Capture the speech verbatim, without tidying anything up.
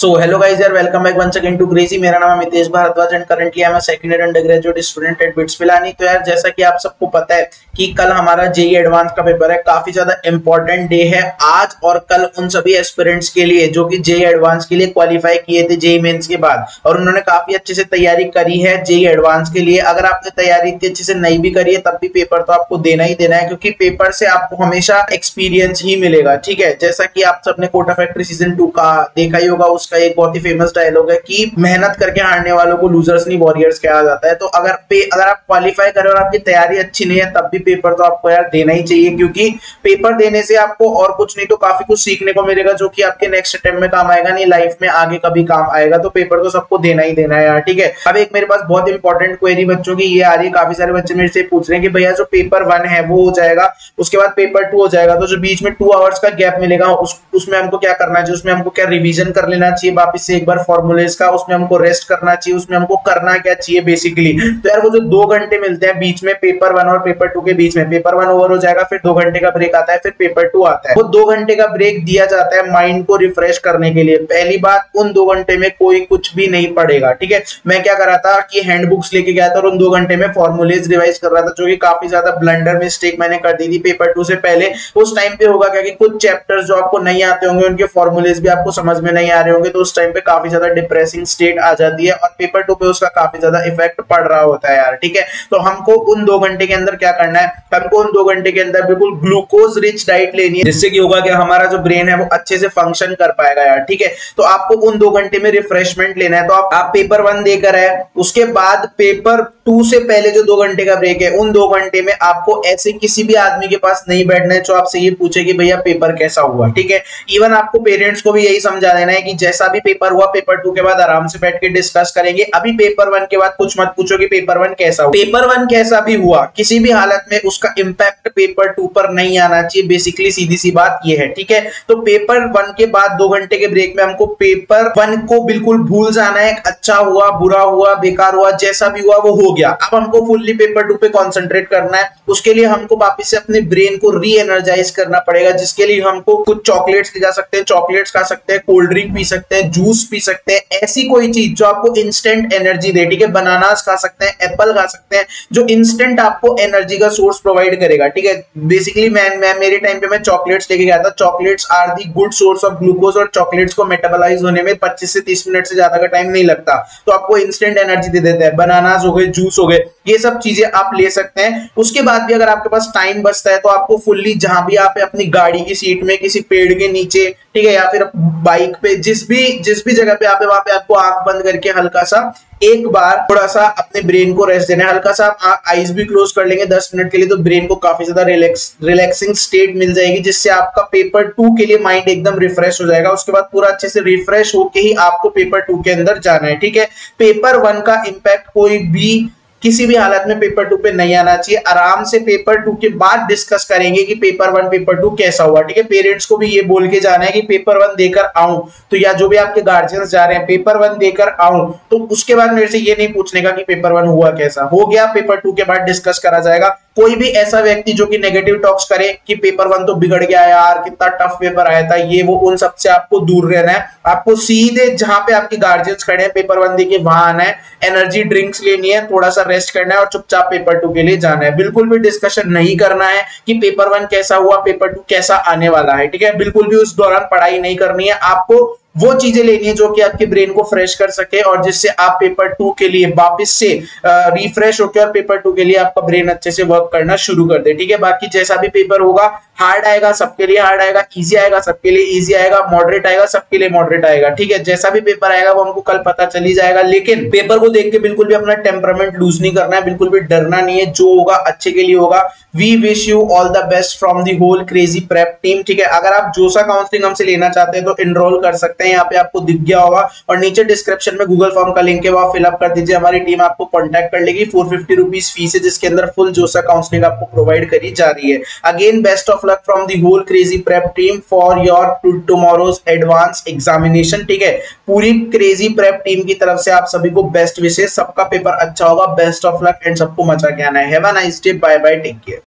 सो hello guys यार, welcome back once again to crazy. मेरा नाम है Mitesh Bhardwaj and currently I am a second year undergraduate student at bits Pilani. तो यार जैसा कि आप सबको पता है कि कल हमारा जेईई एडवांस का पेपर है, काफी ज्यादा इंपॉर्टेंट डे है आज और कल उन सभी एस्पिरेंट्स के लिए जो कि जेईई एडवांस के लिए क्वालिफाई किए थे जेईई मेन्स के बाद, और उन्होंने काफी अच्छे से तैयारी करी है जेईई एडवांस के लिए। अगर आपने तैयारी इतनी अच्छे से नहीं भी करी है तब भी पेपर तो आपको देना ही देना है, क्योंकि पेपर से आपको हमेशा एक्सपीरियंस ही मिलेगा। ठीक है, जैसा कि आप सबने कोटा फैक्ट्री सीजन टू का देखा ही होगा, उसका एक बहुत ही फेमस डायलॉग है कि मेहनत करके हारने वालों को लूजर्स नहीं वॉरियर्स कहा जाता है। तो अगर पे अगर आप क्वालिफाई करें और आपकी तैयारी अच्छी नहीं है तब भी पेपर तो आपको यार देना ही चाहिए, क्योंकि पेपर देने से आपको और कुछ नहीं तो काफी कुछ सीखने को मिलेगा जो कि आपके नेक्स्ट अटेम्प्ट में काम आएगा, नहीं लाइफ में आगे कभी काम आएगा। तो पेपर तो सबको देना ही देना है यार। ठीक है, अब एक मेरे पास बहुत इंपॉर्टेंट क्वेरी बच्चों की ये आ रही है, काफी सारे बच्चे मेरे से पूछ रहे हैं कि भैया जो पेपर वन है वो हो जाएगा, उसके बाद पेपर टू हो जाएगा, तो जो बीच में टू आवर्स का गैप मिलेगा उसमें हमको क्या करना चाहिए, उसमें हमको क्या रिविजन कर लेना चाहिए वापस से एक बार फॉर्मूलेस का, उसमें हमको रेस्ट करना चाहिए, उसमें हमको करना क्या चाहिए बेसिकली। तो यार वो जो दो घंटे मिलते हैं बीच में पेपर वन और पेपर टू के बीच में, पेपर वन ओवर हो जाएगा फिर दो घंटे का ब्रेक आता है, फिर पेपर टू आता है। वो दो घंटे का ब्रेक दिया जाता है माइंड को रिफ्रेश करने के लिए। पहली बात, उन दो घंटे में कोई कुछ भी नहीं पढ़ेगा। ठीक है, मैं क्या कर रहा था कि हैंडबुक्स लेके गया था और उन दो घंटे में फॉर्मूलेज रिवाइज कर रहा था, जो कि काफी ज्यादा ब्लंडर मिस्टेक मैंने कर दी थी पेपर टू से पहले। उस टाइम पे होगा क्या कि कुछ चैप्टर्स जो आपको नहीं आते होंगे, उनके फॉर्मूलेज भी आपको समझ में नहीं आ रहे होंगे, तो उस टाइम पे काफी ज्यादा डिप्रेसिंग स्टेट आ जाती है और पेपर टू पे उसका काफी ज्यादा इफेक्ट पड़ रहा होता है यार। ठीक है, तो हमको उन दो घंटे के अंदर क्या करना है, हमको उन दो घंटे के अंदर बिल्कुल ग्लूकोज रिच डाइट लेनी है, जिससे कि होगा कि हमारा जो ब्रेन है वो अच्छे से फंक्शन कर पाएगा यार। ठीक है, तो आपको उन दो घंटे में रिफ्रेशमेंट लेना है। तो आप, आप पेपर वन देकर आए, उसके बाद पेपर टू से पहले जो दो घंटे का ब्रेक है, उन दो घंटे में आपको ऐसे किसी भी आदमी के पास नहीं बैठना है जो आपसे ये पूछे कि भैया पेपर कैसा हुआ। ठीक है, इवन आपको पेरेंट्स को भी यही समझा देना है कि जैसा भी पेपर हुआ पेपर टू के बाद आराम से बैठ के डिस्कस करेंगे, अभी पेपर वन के बाद कुछ मत पूछो कि पेपर वन कैसा हुआ। पेपर वन कैसा भी हुआ, किसी भी हालत में उसका इंपैक्ट पेपर टू पर नहीं आना चाहिए, बेसिकली सीधी सी बात ये है। ठीक है, तो पेपर वन के बाद दो घंटे के ब्रेक में हमको पेपर वन को बिल्कुल भूल जाना है। अच्छा हुआ, बुरा हुआ, बेकार हुआ, जैसा भी हुआ वो हो गया, अब हमको फुल्ली पेपर टू पे कॉन्सेंट्रेट करना है। उसके लिए हमको वापस से अपने ब्रेन को री एनर्जाइज करना पड़ेगा, जिसके लिए हमको कुछ चॉकलेट्स ले जा सकते हैं, चॉकलेट्स खा सकते हैं, कोल्ड ड्रिंक पी सकते हैं, जूस पी सकते हैं, ऐसी कोई चीज जो आपको इंस्टेंट एनर्जी दे। ठीक है, बनानास खा सकते हैं, एप्पल खा सकते हैं, जो इंस्टेंट आपको एनर्जी का सोर्स प्रोवाइड करेगा। ठीक है, बेसिकली मैं मैं मेरे टाइम पे मैं चॉकलेट्स लेके गया था। Chocolates are the good source of glucose, और चॉकलेट्स को मेटाबोलाइज होने में पच्चीस से तीस मिनट से ज्यादा का टाइम नहीं लगता, तो आपको इंस्टेंट एनर्जी दे देता है। बनानास हो गए, जूस हो गए, ये सब चीजें आप ले सकते हैं। उसके बाद भी अगर आपके पास टाइम बचता है तो आपको फुल्ली जहां भी आप अपनी गाड़ी की सीट में, किसी पेड़ के नीचे, ठीक है, या फिर बाइक पे, जिस भी जिस भी जगह पे आप है वहां पे आपको आंख बंद करके हल्का सा एक बार थोड़ा सा अपने ब्रेन को रेस्ट देना है। हल्का सा आप आईज भी क्लोज कर लेंगे दस मिनट के लिए, तो ब्रेन को काफी ज्यादा रिलैक्स रिलैक्सिंग स्टेट मिल जाएगी, जिससे आपका पेपर टू के लिए माइंड एकदम रिफ्रेश हो जाएगा। उसके बाद पूरा अच्छे से रिफ्रेश होके ही आपको पेपर टू के अंदर जाना है। ठीक है, पेपर वन का इम्पैक्ट कोई भी किसी भी हालत में पेपर टू पे नहीं आना चाहिए। आराम से पेपर टू के बाद डिस्कस करेंगे कि पेपर वन पेपर टू कैसा हुआ। ठीक है, पेरेंट्स को भी ये बोल के जाना है कि पेपर वन देकर आऊं तो, या जो भी आपके गार्जियंस जा रहे हैं, पेपर वन देकर आऊं तो उसके बाद मेरे से ये नहीं पूछने का कि पेपर वन हुआ कैसा। हो गया, पेपर टू के बाद डिस्कस करा जाएगा। कोई भी ऐसा व्यक्ति जो कि नेगेटिव टॉक्स करे कि पेपर वन तो बिगड़ गया यार, कितना टफ पेपर आया था ये वो, उन सबसे आपको दूर रहना है। आपको सीधे जहां पे आपके गार्जियंस खड़े हैं पेपर वन देके वहां आना है, एनर्जी ड्रिंक्स लेनी है, थोड़ा सा रेस्ट करना है और चुपचाप पेपर टू के लिए जाना है। बिल्कुल भी डिस्कशन नहीं करना है कि पेपर वन कैसा हुआ, पेपर टू कैसा आने वाला है। ठीक है, बिल्कुल भी उस दौरान पढ़ाई नहीं करनी है। आपको वो चीजें लेनी है जो कि आपके ब्रेन को फ्रेश कर सके और जिससे आप पेपर टू के लिए वापस से रिफ्रेश होकर और पेपर टू के लिए आपका ब्रेन अच्छे से वर्क करना शुरू कर दे। ठीक है, बाकी जैसा भी पेपर होगा, हार्ड आएगा सबके लिए हार्ड आएगा, इजी आएगा सबके लिए इजी आएगा, मॉडरेट आएगा सबके लिए मॉडरेट आएगा। ठीक है, जैसा भी पेपर आएगा वो हमको कल पता चली जाएगा, लेकिन पेपर को देख के बिल्कुल भी अपना टेम्परामेंट लूज नहीं करना है, बिल्कुल भी डरना नहीं है। जो होगा अच्छे के लिए होगा। We wish you all the best from the whole crazy prep team. ठीक है, अगर आप जोसा काउंसलिंग हमसे लेना चाहते हैं तो इनरोल कर सकते हैं, यहाँ पे आपको दिख गया होगा, और नीचे डिस्क्रिप्शन में गूगल फॉर्म का लिंक है, वहां फिलअप कर दीजिए, हमारी टीम आपको कांटेक्ट कर लेगी। चार सौ पचास रुपीस फीस है, जिसके अंदर फुल जोसा काउंसलिंग आपको प्रोवाइड करी जा रही है। Again best of luck from the whole crazy prep team for your tomorrow's advance examination. ठीक है, पूरी क्रेजी प्रेप टीम की तरफ से आप सभी को बेस्ट विशेस, सबका पेपर अच्छा होगा, बेस्ट ऑफ लक एंड सबको मजा के आना है। Have a nice day, bye bye, take care.